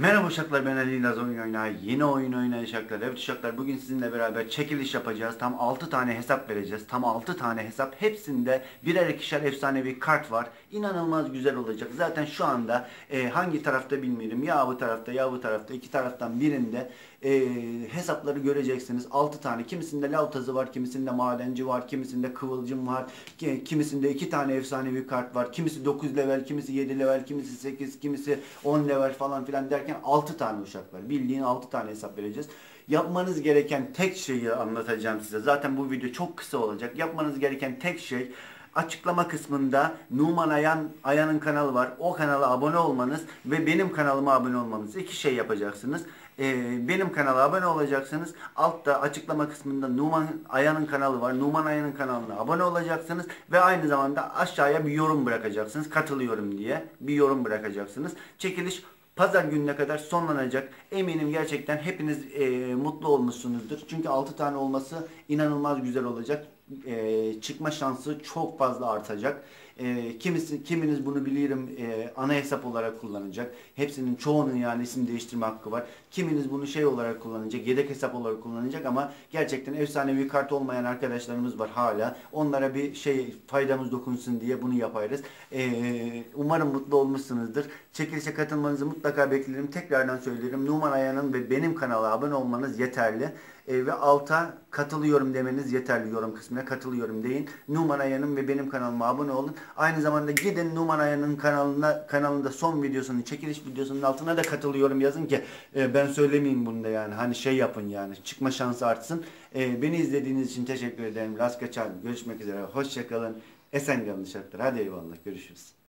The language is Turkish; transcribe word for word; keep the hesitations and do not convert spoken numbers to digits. Merhaba uşaklar, ben Ali Laz oyun oynar. Yeni oyun oynayan uşaklar. Evet uşaklar, bugün sizinle beraber çekiliş yapacağız. Tam altı tane hesap vereceğiz. Tam altı tane hesap. Hepsinde birer ikişer efsanevi kart var. İnanılmaz güzel olacak. Zaten şu anda e, hangi tarafta bilmiyorum. Ya bu tarafta ya bu tarafta. İki taraftan birinde e, hesapları göreceksiniz. altı tane. Kimisinde lautazı var. Kimisinde madenci var. Kimisinde kıvılcım var. Kimisinde iki tane efsanevi kart var. Kimisi dokuz level, kimisi yedi level, kimisi sekiz, kimisi on level falan filan derken altı tane uşaklar. Bildiğin altı tane hesap vereceğiz. Yapmanız gereken tek şeyi anlatacağım size. Zaten bu video çok kısa olacak. Yapmanız gereken tek şey, açıklama kısmında Numan Ayan, Ayan'ın kanalı var. O kanala abone olmanız ve benim kanalıma abone olmanız. İki şey yapacaksınız. Ee, benim kanala abone olacaksınız. Altta açıklama kısmında Numan Ayan'ın kanalı var. Numan Ayan'ın kanalına abone olacaksınız. Ve aynı zamanda aşağıya bir yorum bırakacaksınız. Katılıyorum diye bir yorum bırakacaksınız. Çekiliş Pazar gününe kadar sonlanacak. Eminim gerçekten hepiniz e, mutlu olmuşsunuzdur. Çünkü altı tane olması inanılmaz güzel olacak. E, çıkma şansı çok fazla artacak. E, kimisi, kiminiz bunu bilirim e, ana hesap olarak kullanacak. Hepsinin çoğunun yani isim değiştirme hakkı var. Kiminiz bunu şey olarak kullanacak, yedek hesap olarak kullanacak ama gerçekten efsanevi kart olmayan arkadaşlarımız var hala. Onlara bir şey faydamız dokunsun diye bunu yaparız. E, umarım mutlu olmuşsunuzdur. Çekilişe katılmanızı mutlaka beklerim. Tekrardan söylerim. Numan Ayan'ın ve benim kanala abone olmanız yeterli. E, ve alta katılıyorum demeniz yeterli, yorum kısmına katılıyorum deyin. Numan Ayan'ın ve benim kanalıma abone olun. Aynı zamanda gidin Numan Ayan'ın kanalına, kanalında son videosunun, çekiliş videosunun altına da katılıyorum yazın ki e, ben söylemeyeyim bunu da yani. Hani şey yapın yani, çıkma şansı artsın. E, beni izlediğiniz için teşekkür ederim. Rast kaçalım. Görüşmek üzere. Hoşçakalın. Esen kalın şartlar. Hadi eyvallah. Görüşürüz.